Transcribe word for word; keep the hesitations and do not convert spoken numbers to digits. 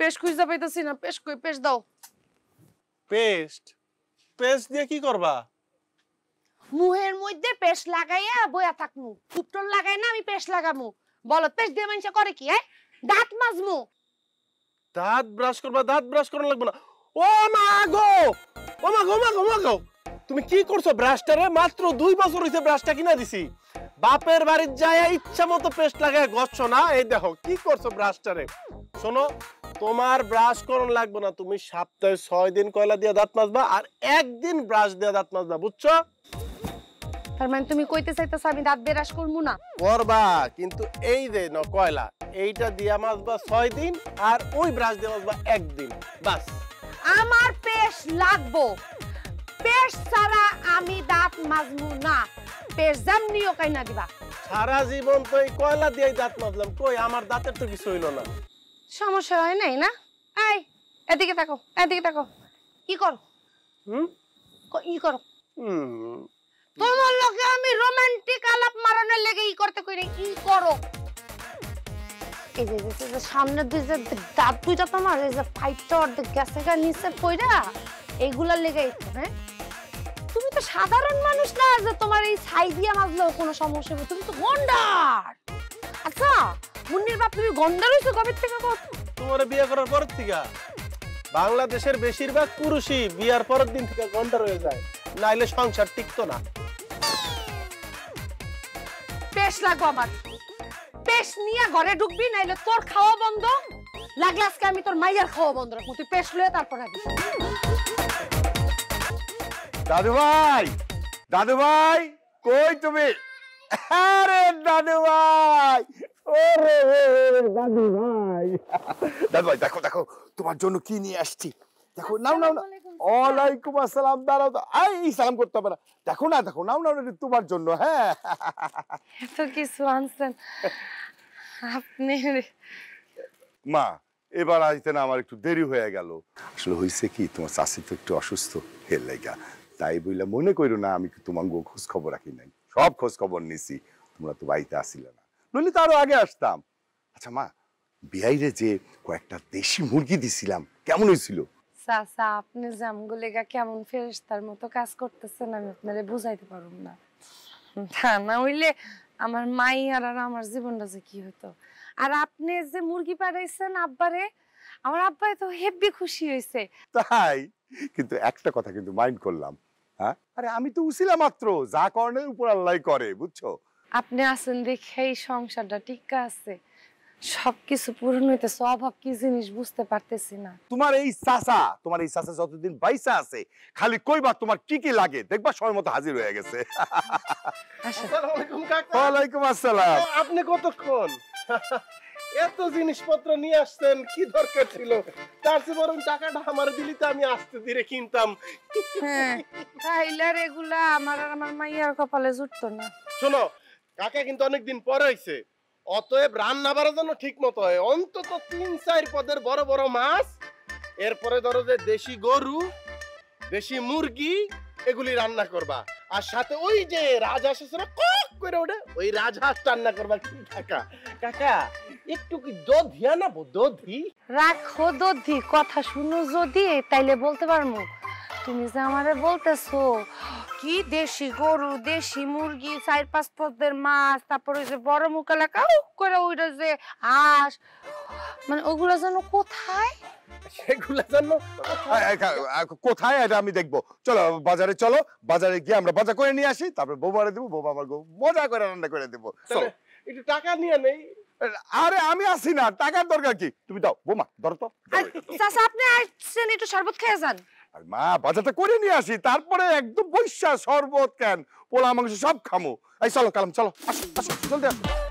Paste খুঁজতে পাইতাছি না, পেস্ট কই? পেস্ট দাও। পেস্ট? পেস্ট দিয়ে কি করবা? মুহের মধ্যে পেস্ট লাগাইয়া বয়া থাকমু, কুপটন লাগাই না আমি পেস্ট লাগামু। বলো পেস্ট দিয়ে মানুষ করে কি? হ্যাঁ, দাঁত মাজমু। দাঁত ব্রাশ করবা? দাঁত ব্রাশ করা লাগবে না। ও মা গো, ও মা গো, মা গো, মা গো, তুমি কি করছো ব্রাশটারে? মাত্র দুই বছর হইছে ব্রাশটা কিনা দিছি, বাপের বাড়ির যায় ইচ্ছা মতো পেস্ট লাগায় গচ্ছ না। এই দেখো কি করছো ব্রাশটারে। শোনো, তোমার ব্রাশ করন লাগবে না, তুমি সপ্তাহে ছয় দিন কয়লা দিয়ে দাঁত মাজবা আর একদিন ব্রাশ দিয়ে দাঁত মাজবা, বুঝছো? তার মানে তুমি কইতে চাইতেছো আমি দাঁত ব্রাশ করবো না? করবা, কিন্তু এই যে ন কয়লা, এইটা দিয়ে মাজবা ছয় দিন আর ওই ব্রাশ দিয়ে মাজবা একদিন, বাস। আমার পেস্ট লাগবো, পেস্ট ছাড়া আমি দাঁত মাজবো না। পেস্ট জামনিও কাইনা দিবা। সারা জীবন তো এই কয়লা দিয়ে দাঁত মাজলাম, কই আমার দাঁতের তো কিছু হইলো না। সমস্যা হয় নাই না? এই এদিকে তাকো, এদিকে তাকো। কি করো? হুম, কি করো? হুম, তোমার লগে আমি রোমান্টিক আলাপ মারানোর লাগে ই করতে কই নাই। কি করো? এই যে যে সামনে দুই যে দাঁত দুইটা তোমার এই যে ফাইটটা অর্ধেক গেছে গা নিচে পইরা, এইগুলার লেগে ইচ্ছে। হ্যাঁ, তুমি তো সাধারণ মানুষ না যে তোমার এই ছাই দিয়া মাজলেও কোনো সমস্যা হবে, তুমি তো গন্ডার। আচ্ছা মুন্নির বাপ, তুমি গন্ডার হইছো কবে থেকে? কত তোমার বিয়ে করার পর থেকে। বাংলাদেশের বেশিরভাগ পুরুষই বিয়ের পরের দিন থেকে গন্ডার হয়ে যায়, নাইলে সংসার টিকতো না। পেশ লাগবো আমার, পেশ নিয়ে ঘরে ঢুকবি, নাইলে তোর খাওয়া বন্ধ। লাগলে আজকে আমি তোর মাইয়ার খাওয়া বন্ধ রাখবো, তুই পেশ লয়ে তারপর আগে। দাদু ভাই, দাদু ভাই কই তুমি? আরে দাদু ভাই, ওরে দাদু ভাই, দাদু ভাই দেখো দেখো তোমার জন্য কি নিয়ে আসছি, দেখো নাও নাও। ওয়ালাইকুম আসসালাম। দাঁড়াও তো, এই সালাম করতে হবে না, দেখো না দেখো, নাও নাও, তোমার জন্য। হ্যাঁ, এত কিছু আনছেন আপনি। মা, এবার আসতে না আমার একটু দেরি হয়ে গেল। আসলে হয়েছে কি, তোমার চাষি তো একটু অসুস্থ হের লেগা, তাই বইলা মনে করো না আমি তোমার খোঁজ খবর রাখি নাই, সব খোঁজ খবর নিছি। তোমরা তো বাড়িতে আসিলে না, নইলে তো আরো আগে আসতাম। আচ্ছা মা, বিয়াইরে যে কয়েকটা দেশি মুরগি দিছিলাম, কেমন হয়েছিল? চাচা, আপনি জামগুলেগা কেমন ফেরেশতার মতো কাজ করতেছেন আমি আপনারে বুঝাইতে পারব না। তা না হইলে আমার মাই আর আমার জীবনটা যে কি হতো। আর আপনি যে মুরগি পাঠাইছেন আব্বারে, আমার আব্বাই তো হেব্বি খুশি হয়েছে। তাই? কিন্তু একটা কথা কিন্তু মাইন্ড করলাম, হ্যাঁ, আরে আমি তো উছিলা মাত্র, যা করনে উপর আল্লাহ করে, বুঝছো? আপনি আছেন দেখে এই সংসারটা টিকা আছে, সবকিছু পূরণ হইতেছে, অভাব কি জিনিস বুঝতে পারতেছি না। তোমার এই চাচা, তোমার এই চাচা যতদিন বাইসা আছে খালি কইবা তোমার কি কি লাগে, দেখবা সময় মতো হাজির হয়ে গেছে। আসসালামু আলাইকুম কাকা। ওয়া আলাইকুম আসসালাম। আপনি কতক্ষণ? এত জিনিসপত্র নিয়ে আসছেন, কি দরকার ছিল? তার চেয়ে বরং টাকাটা আমার দিলিতে আমি আস্তে ধীরে কিনতাম। হ্যাঁ, তাইলে এগুলা আমার আর আমার মাইয়ার কপালে জুটতো না। শোনো কাকা, কিন্তু অনেকদিন পর হইছে, অতএব রান্না বাড়ার জন্য ঠিক মতো হয়, অন্তত তিন চার পদের বড় বড় মাছ, এরপরে ধরো যে দেশি গরু, দেশি মুরগি, এগুলি রান্না করবা। আর সাথে ওই যে রাজহাঁস আছে না, কক করে ওঠে, ওই রাজহাঁস রান্না করবা। কি কাকা, কাকা একটু কি দধি আনাবো? দধি রাখো, দধি। কথা শুনো যদি, তাইলে বলতে পারবো। তুমি যে আমারে বলতেছো কি দেশি গরু, দেশি মুরগি, চার পাঁচ পদের মাছ, তারপর ওই যে বড় মুকালা কাউ করে ওইটা যে হাঁস, মানে ওগুলো যেন কোথায়? সেগুলো যেন কোথায় এটা আমি দেখবো। চলো বাজারে, চলো বাজারে গিয়ে আমরা বাজার করে নিয়ে আসি, তারপরে বৌমারে দেবো, বৌমা আমার মজা করে রান্না করে দেবো। চলো একটু টাকা নিয়ে নেই। আরে আমি আসি না, টাকার দরকার কি? তুমি দাও, বৌমা ধরো তো। চাচা আপনি আসছেন, একটু শরবত খেয়ে যান। মা বাজারটা করে নিয়ে আসি, তারপরে একদম বৈশা শরবত, কেন পোলা মাংস সব খামো। এই চলো কালাম, চলো আসো আসো, জলদি আসো।